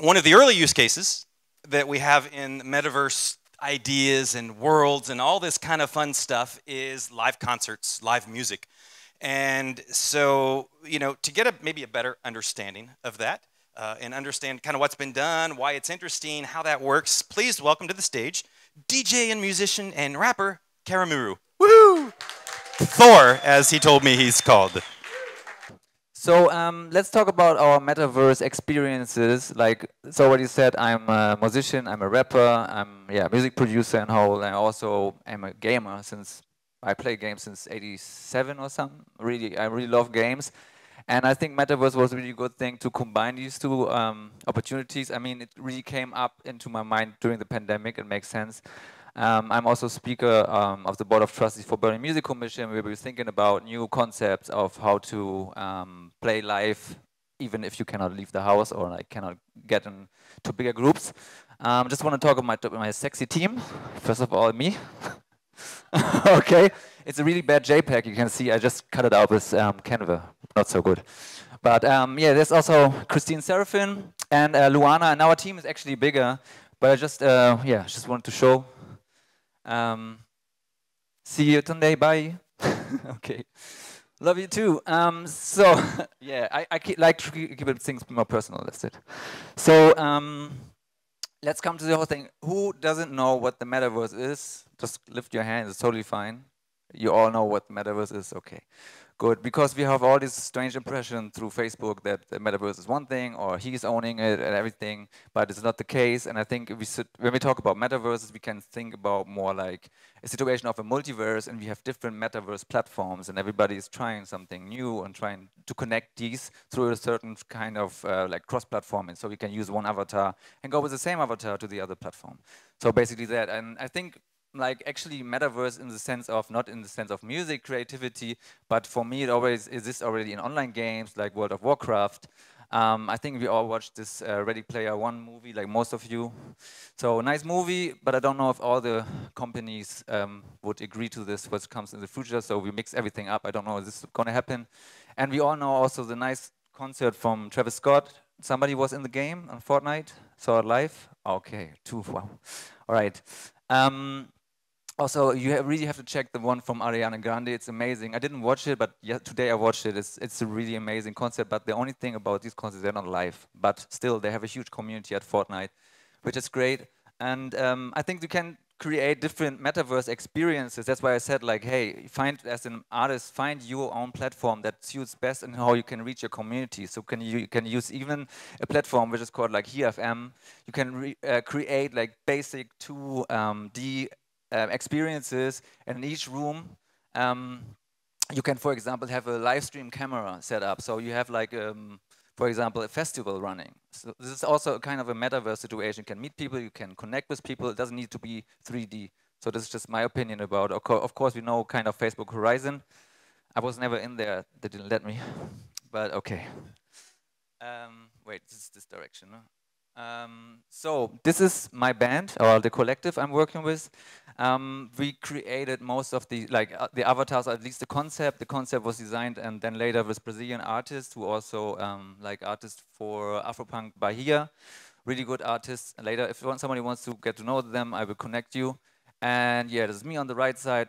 One of the early use cases that we have in metaverse ideas and worlds and all this kind of fun stuff is live concerts, live music. And so, you know, to get maybe a better understanding of that and understand kind of what's been done, why it's interesting, how that works, please welcome to the stage DJ and musician and rapper Cara Muru. Woo! Thor, as he told me he's called. So let's talk about our metaverse experiences. Like, so what you said, I'm a musician, I'm a rapper, I'm music producer and whole, and I also am a gamer since I play games since '87 or something. Really, I really love games, and I think metaverse was a really good thing to combine these two opportunities. I mean, it really came up into my mind during the pandemic. It makes sense. I'm also speaker of the Board of Trustees for Berlin Music Commission, where we were thinking about new concepts of how to play live, even if you cannot leave the house or like cannot get into bigger groups. Just want to talk about my sexy team. First of all, me. Okay, it's a really bad JPEG. You can see I just cut it out with Canva. Not so good. But yeah, there's also Christine Seraphin and Luana, and our team is actually bigger. But I just just wanted to show. See you today, bye. Okay, love you too. So yeah, I like to keep things more personal, that's it. So let's come to the whole thing. Who doesn't know what the metaverse is? Just lift your hand, it's totally fine. You all know what the metaverse is, okay. Good, because we have all this strange impression through Facebook that the metaverse is one thing or he's owning it and everything, but it's not the case. And I think we should, when we talk about metaverses, we can think about more like a situation of a multiverse, and we have different metaverse platforms and everybody is trying something new and trying to connect these through a certain kind of like cross-platforming. So we can use one avatar and go with the same avatar to the other platform. So basically that, and I think like actually metaverse in the sense of, not in the sense of music, creativity, but for me it always exists already in online games like World of Warcraft. I think we all watched this Ready Player One movie, like most of you. So nice movie, but I don't know if all the companies would agree to this, what comes in the future. So we mix everything up. I don't know if this is going to happen. And we all know also the nice concert from Travis Scott. Somebody was in the game on Fortnite, saw it live. Okay, two, wow. All right. Also, you really have to check the one from Ariana Grande. It's amazing. I didn't watch it, but yeah, today I watched it. It's a really amazing concept, but the only thing about these concerts, they're not live. But still, they have a huge community at Fortnite, which is great. And I think you can create different metaverse experiences. That's why I said, like, hey, find, as an artist, find your own platform that suits best and how you can reach your community. So you can use even a platform which is called like HeFM. You can create like basic 2D experiences, and in each room you can, for example, have a live stream camera set up. So you have like, for example, a festival running. So this is also a kind of a metaverse situation. You can meet people, you can connect with people. It doesn't need to be 3D. So this is just my opinion about, of course, we know kind of Facebook Horizon. I was never in there. They didn't let me. But OK. Wait, this is this direction. No? So this is my band, or the collective I'm working with. We created most of the, like, the avatars, or at least the concept. The concept was designed and then later with Brazilian artists who also like artists for Afropunk Bahia. Really good artists. Later, if somebody wants to get to know them, I will connect you. And yeah, this is me on the right side.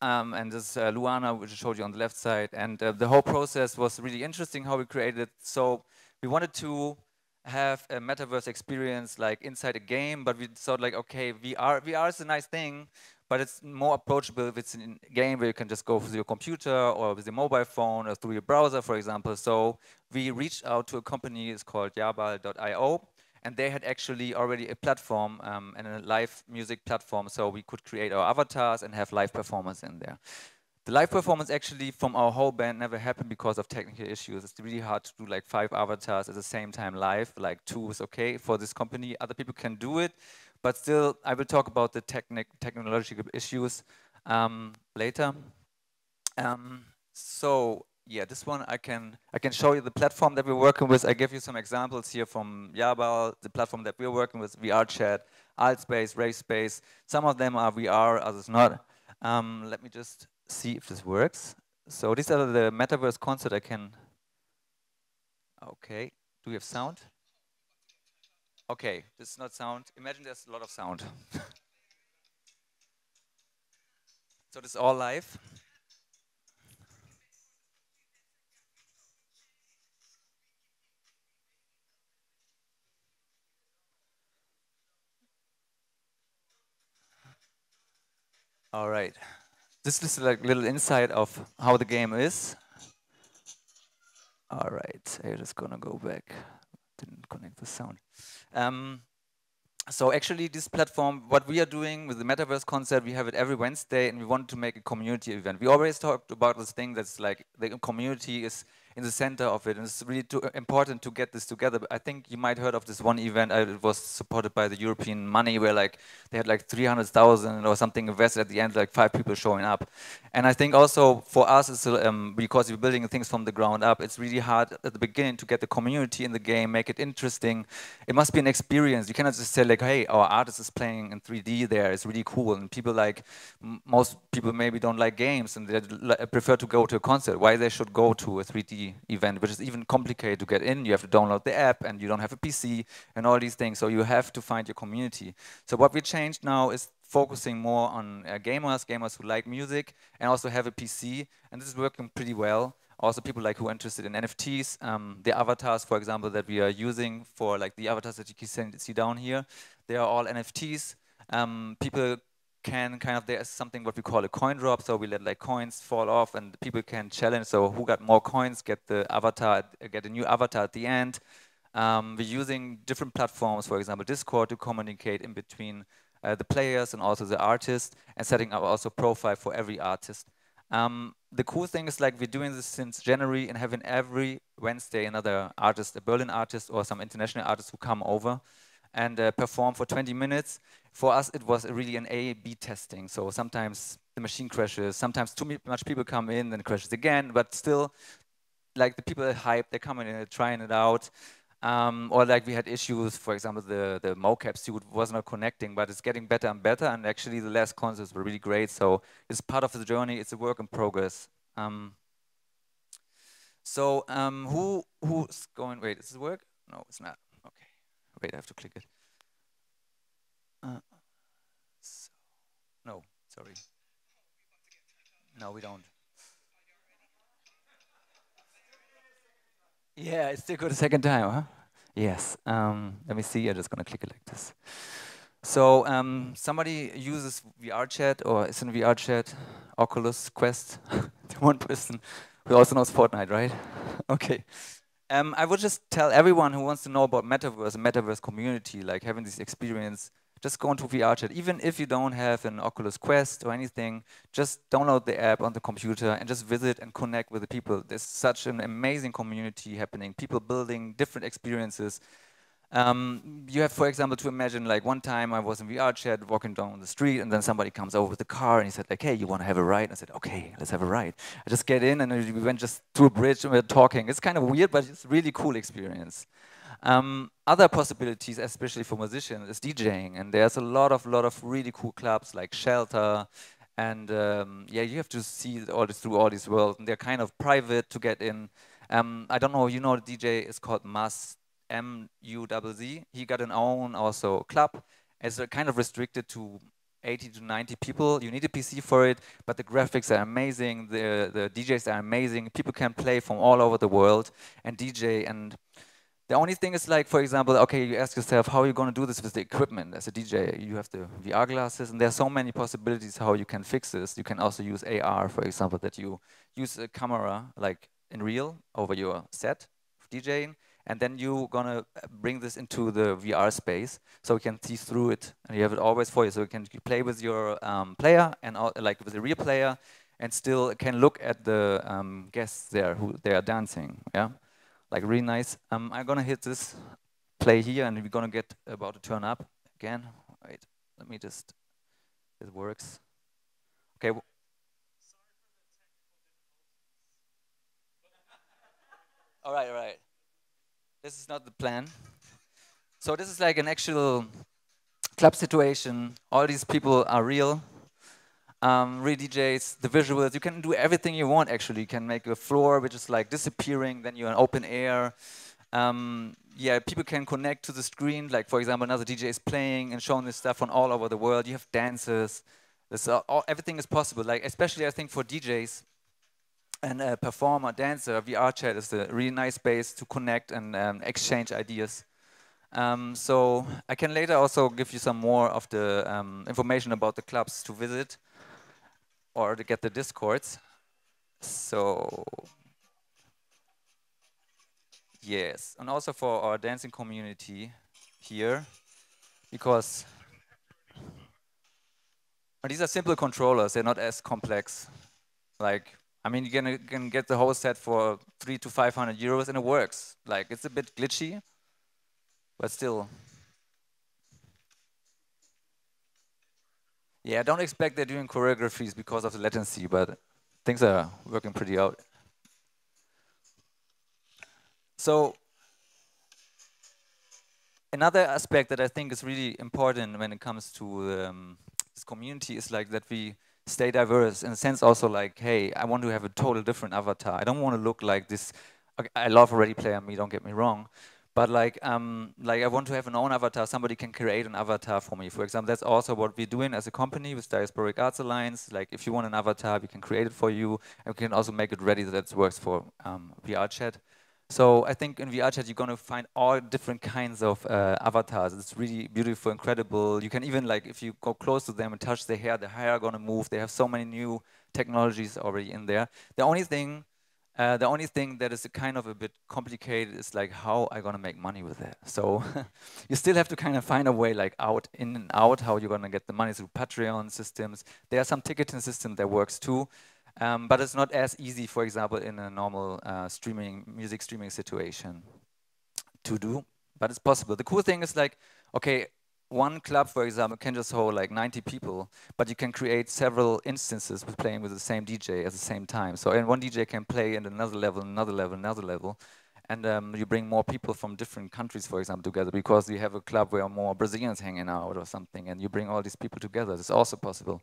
And this Luana, which I showed you on the left side. And the whole process was really interesting how we created it. So we wanted to have a metaverse experience like inside a game, but we thought like, okay, VR is a nice thing, but it's more approachable if it's in a game where you can just go through your computer or with your mobile phone or through your browser, for example. So we reached out to a company, it's called Yabal.io, and they had actually already a platform and a live music platform, so we could create our avatars and have live performance in there. The live performance actually from our whole band never happened because of technical issues. It's really hard to do like 5 avatars at the same time live, like 2 is okay for this company. Other people can do it, but still I will talk about the technological issues later. So yeah, this one I can show you the platform that we're working with. I give you some examples here from Yabal, the platform that we're working with, VRChat, Altspace, Rayspace. Some of them are VR, others not. Let me just see if this works. So these are the metaverse concert I can. Okay, do we have sound? Okay, this is not sound. Imagine there's a lot of sound. So this is all live. All right. This is like a little insight of how the game is. All right, I'm just gonna go back. Didn't connect the sound. So actually this platform, what we are doing with the Metaverse concert, we have it every Wednesday and we want to make a community event. We always talked about this thing that's like the community is in the center of it and it's really important to get this together. But I think you might heard of this one event, it was supported by the European money where like they had like 300,000 or something invested at the end, like 5 people showing up. And I think also for us, it's, because we're building things from the ground up, it's really hard at the beginning to get the community in the game, make it interesting. It must be an experience. You cannot just say like, hey, our artist is playing in 3D there, it's really cool. And people like, most people maybe don't like games and they prefer to go to a concert. Why they should go to a 3D event, which is even complicated to get in. You have to download the app and you don't have a PC and all these things. So you have to find your community. So what we changed now is focusing more on gamers who like music and also have a PC. And this is working pretty well. Also people like who are interested in NFTs, the avatars, for example, that we are using for like the avatars that you can see down here. They are all NFTs. People can kind of, there's something what we call a coin drop, so we let like coins fall off and people can challenge, so who got more coins get the avatar, get a new avatar at the end. We're using different platforms, for example Discord, to communicate in between the players and also the artists, and setting up also profile for every artist. The cool thing is like we're doing this since January and having every Wednesday another artist, a Berlin artist or some international artists who come over and perform for 20 minutes. For us, it was really an A/B testing. So sometimes the machine crashes, sometimes too much people come in, then it crashes again, but still, like the people are hyped, they're coming in, they're trying it out. Or like we had issues, for example, the mocap suit was not connecting, but it's getting better and better, and actually the last concerts were really great, so it's part of the journey, it's a work in progress. Who's going, wait, does this work? No, it's not. Wait, I have to click it. So, no, sorry. No, we don't. Yeah, it's still good a second time, huh? Yes. Let me see. I'm just going to click it like this. So somebody uses VRChat or is in VRChat, Oculus Quest. The one person who also knows Fortnite, right? Okay. I would just tell everyone who wants to know about Metaverse and Metaverse community, like having this experience, just go into VRChat. Even if you don't have an Oculus Quest or anything, just download the app on the computer and just visit and connect with the people. There's such an amazing community happening, people building different experiences. You have, for example, to imagine like one time I was in VRChat walking down the street and then somebody comes over with a car and he said like, hey, you want to have a ride? And I said, okay, let's have a ride. I just get in and we went just to a bridge and we were talking. It's kind of weird, but it's a really cool experience. Other possibilities, especially for musicians, is DJing. And there's a lot of really cool clubs like Shelter. And yeah, you have to see all this through all these worlds. And they're kind of private to get in. I don't know, you know, the DJ is called Mas Muwz. He got an own also club. It's kind of restricted to 80 to 90 people. You need a PC for it, but the graphics are amazing. The DJs are amazing. People can play from all over the world and DJ. And the only thing is like, for example, okay, you ask yourself, how are you going to do this with the equipment? As a DJ, you have the VR glasses, and there are so many possibilities how you can fix this. You can also use AR, for example, that you use a camera like in real over your set of DJing. And then you're going to bring this into the VR space so you can see through it. And you have it always for you. So you can play with your player and like with a real player and still can look at the guests there who they are dancing. Yeah, like really nice. I'm going to hit this play here and we're going to get about to turn up again. Wait, let me just, it works. Okay. All right, all right. This is not the plan. So this is like an actual club situation. All these people are real DJs, the visuals. You can do everything you want, actually. You can make a floor which is like disappearing, then you're in open air. yeah, people can connect to the screen. Like, for example, another DJ is playing and showing this stuff from all over the world. You have dances. Everything is possible. Like, especially I think for DJs and a performer, dancer, VRChat is a really nice space to connect and exchange ideas. So I can later also give you some more of the information about the clubs to visit or to get the Discords. So, yes, and also for our dancing community here, because these are simple controllers, they're not as complex. Like, I mean, you can get the whole set for 300 to 500 euros and it works. Like, it's a bit glitchy, but still. Yeah, I don't expect they're doing choreographies because of the latency, but things are working pretty out. So another aspect that I think is really important when it comes to this community is like that we stay diverse in a sense also like, hey, I want to have a total different avatar. I don't want to look like this. Okay, I love Ready Player Me, don't get me wrong. But like I want to have an own avatar. Somebody can create an avatar for me. For example, that's also what we're doing as a company with Diasporic Arts Alliance. Like, if you want an avatar, we can create it for you. And we can also make it ready that it works for VRChat. So I think in VRChat, you're going to find all different kinds of avatars. It's really beautiful, incredible. You can even, like, if you go close to them and touch their hair are going to move. They have so many new technologies already in there. The only thing that is kind of a bit complicated is like, how I'm going to make money with that. So you still have to kind of find a way like out, in and out, how you're going to get the money through Patreon systems. There are some ticketing systems that works too, but it's not as easy, for example, in a normal music streaming situation to do, but it's possible. The cool thing is like, okay, one club, for example, can just hold like 90 people, but you can create several instances with playing with the same DJ at the same time. So, and one DJ can play in another level, another level, another level, and you bring more people from different countries, for example, together, because you have a club where more Brazilians hanging out or something, and you bring all these people together. It's also possible.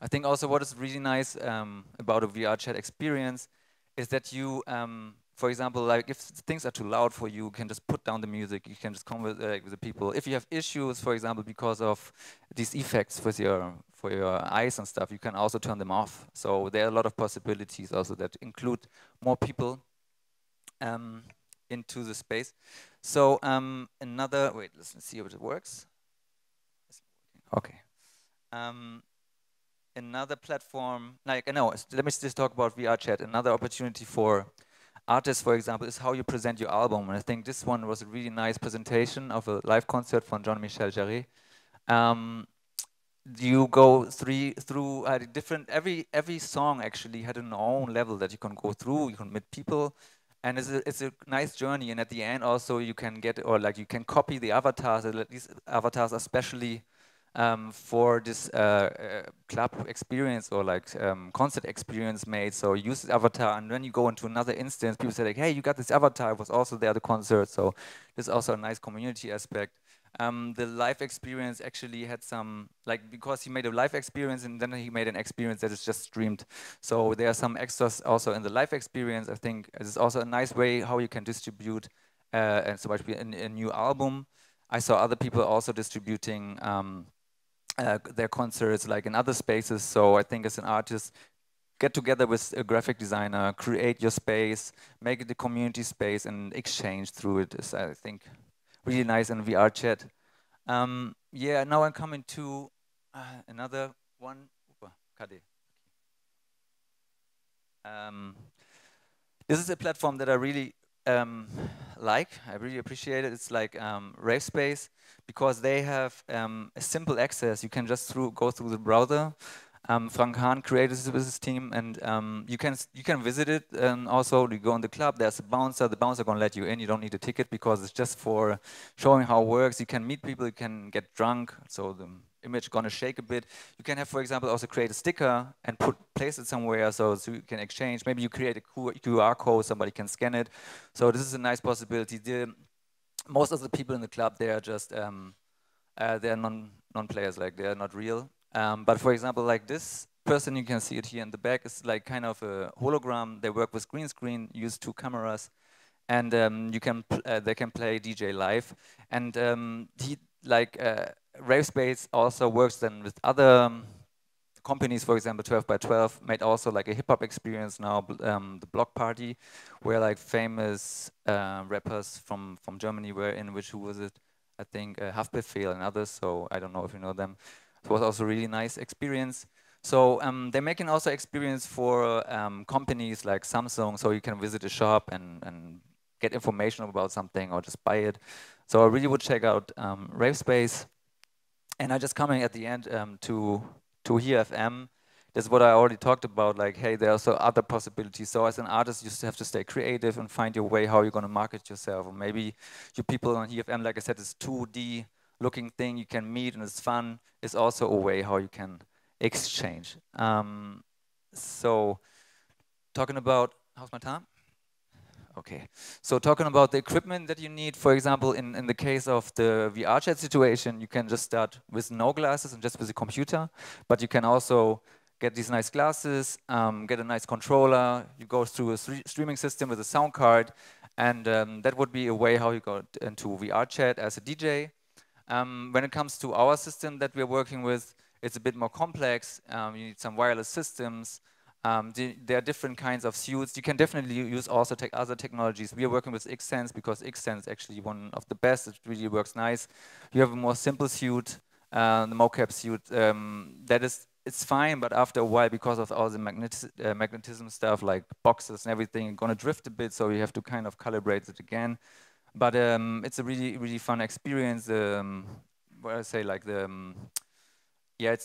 I think also what is really nice about a VRChat experience is that you, for example, like if things are too loud for you, you can just put down the music, you can just converse with the people. If you have issues, for example, because of these effects for your eyes and stuff, you can also turn them off. So there are a lot of possibilities also that include more people into the space. So another, wait, let's see if it works. Okay. Another platform, like, no, let me just talk about VRChat. Another opportunity for artists, for example, is how you present your album. And I think this one was a really nice presentation of a live concert from Jean-Michel Jarré. You go through different, every song actually had an own level that you can go through, you can meet people. And it's a nice journey. And at the end also you can get, or like you can copy the avatars. These avatars are especially for this club experience or like concert experience made. So use this avatar, and when you go into another instance, people say like, hey, you got this avatar, it was also there at the concert. So there's also a nice community aspect. The live experience actually had some, like, because he made a live experience and then he made an experience that is just streamed. So there are some extras also in the live experience. I think it's also a nice way how you can distribute and so much a new album. I saw other people also distributing their concerts like in other spaces. So I think as an artist, get together with a graphic designer, create your space, make it a community space, and exchange through it is, I think, really nice in VRChat. Yeah, now I'm coming to another one. This is a platform that I really like. I really appreciate it. It's like Rave Space, because they have a simple access. You can just go through the browser. Frank Hahn created this with his team, and you can visit it. And also, you go in the club. There's a bouncer. The bouncer gonna let you in. You don't need a ticket because it's just for showing how it works. You can meet people. You can get drunk. So the image gonna shake a bit. You can have, for example, also create a sticker and place it somewhere so you can exchange. Maybe you create a QR code. Somebody can scan it. So this is a nice possibility. Most of the people in the club, they are just they're non-players. Like, they are not real. But for example, like this person, you can see it here in the back, is like kind of a hologram. They work with green screen, use two cameras, and they can play DJ live. And Rave Space also works then with other companies, for example, 12 by 12 made also like a hip hop experience now, the block party, where like famous rappers from Germany were in, which who was it? I think Halfpint Feel and others. So I don't know if you know them. It was also a really nice experience. So they're making also experience for companies like Samsung. So you can visit a shop and get information about something or just buy it. So I really would check out Rave Space. And I just coming at the end to HeFM. That's what I already talked about, like, hey, there are also other possibilities. So as an artist, you have to stay creative and find your way how you're going to market yourself. Or maybe you people on HeFM, like I said, it's 2D looking thing you can meet and it's fun. It's also a way how you can exchange. So talking about, how's my time? Okay, so talking about the equipment that you need, for example, in the case of the VRChat situation, you can just start with no glasses and just with a computer, but you can also get these nice glasses, get a nice controller, you go through a streaming system with a sound card, and that would be a way how you got into VRChat as a DJ. When it comes to our system that we're working with, it's a bit more complex, you need some wireless systems. There are different kinds of suits. You can definitely use also other technologies. We are working with XSense because XSense is actually one of the best. It really works nice. You have a more simple suit, the mocap suit. It's fine, but after a while, because of all the magnetism stuff, like boxes and everything, it's going to drift a bit, so you have to kind of calibrate it again. But it's a really, really fun experience.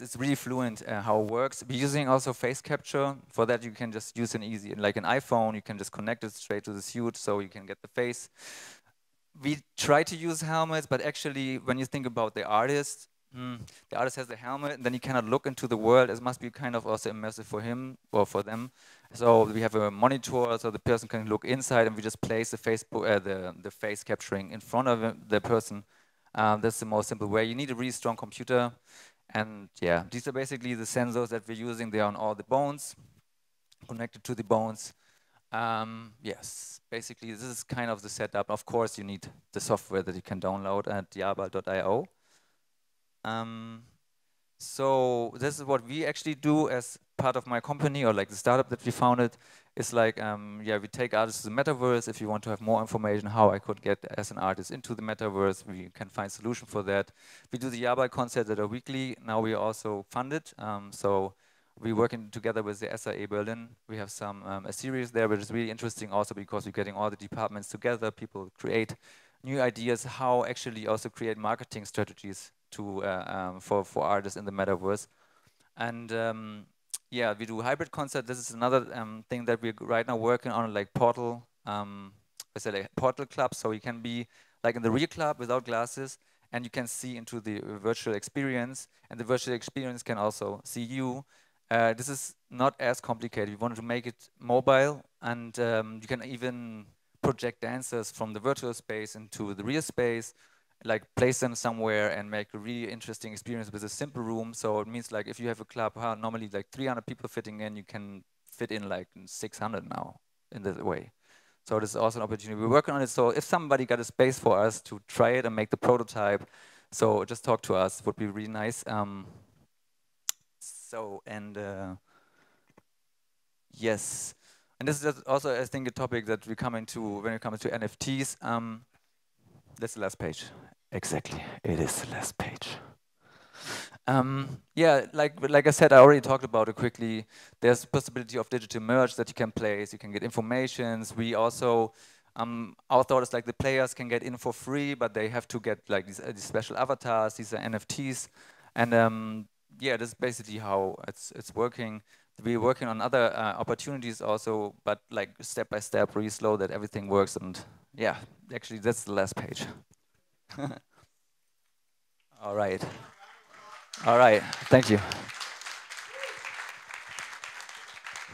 It's really fluent how it works. We're using also face capture. For that, you can just use an easy, like an iPhone, you can just connect it straight to the suit so you can get the face. We try to use helmets, but actually, when you think about the artist, the artist has the helmet, and then he cannot look into the world. It must be kind of also immersive for him or for them. So we have a monitor, so the person can look inside, and we just place the face capturing in front of the person. That's the most simple way. You need a really strong computer. And yeah, these are basically the sensors that we're using. They are on all the bones, connected to the bones. Yes, basically this is kind of the setup. Of course, you need the software that you can download at Yabal.io. So this is what we actually do as part of my company, or like the startup that we founded. It's like, we take artists to the metaverse. If you want to have more information how I could get as an artist into the metaverse, we can find solution for that. We do the Yabai concerts that are weekly. Now we also fund it. So we're working together with the SIA Berlin. We have a series there, which is really interesting also because we're getting all the departments together. People create new ideas how actually also create marketing strategies to for artists in the metaverse. And we do hybrid concert. This is another thing that we're right now working on, like portal. I said like portal club, so you can be like in the real club without glasses, and you can see into the virtual experience, and the virtual experience can also see you. This is not as complicated. We wanted to make it mobile, and you can even project dancers from the virtual space into the real space, like place them somewhere and make a really interesting experience with a simple room. So it means like if you have a club, normally like 300 people fitting in, you can fit in like 600 now in that way. So this is also an opportunity. We're working on it. So if somebody got a space for us to try it and make the prototype, so just talk to us, would be really nice. And this is also, I think, a topic that we come into when it comes to NFTs. That's the last page. Exactly, it is the last page. Like I said, I already talked about it quickly. There's the possibility of digital merch that you can place. You can get informations. We also, our thought is like the players can get in for free, but they have to get like these special avatars. These are NFTs, and this is basically how it's working. We're working on other opportunities also, but like step by step, really slow that everything works. And yeah, actually, that's the last page. All right. All right. Thank you.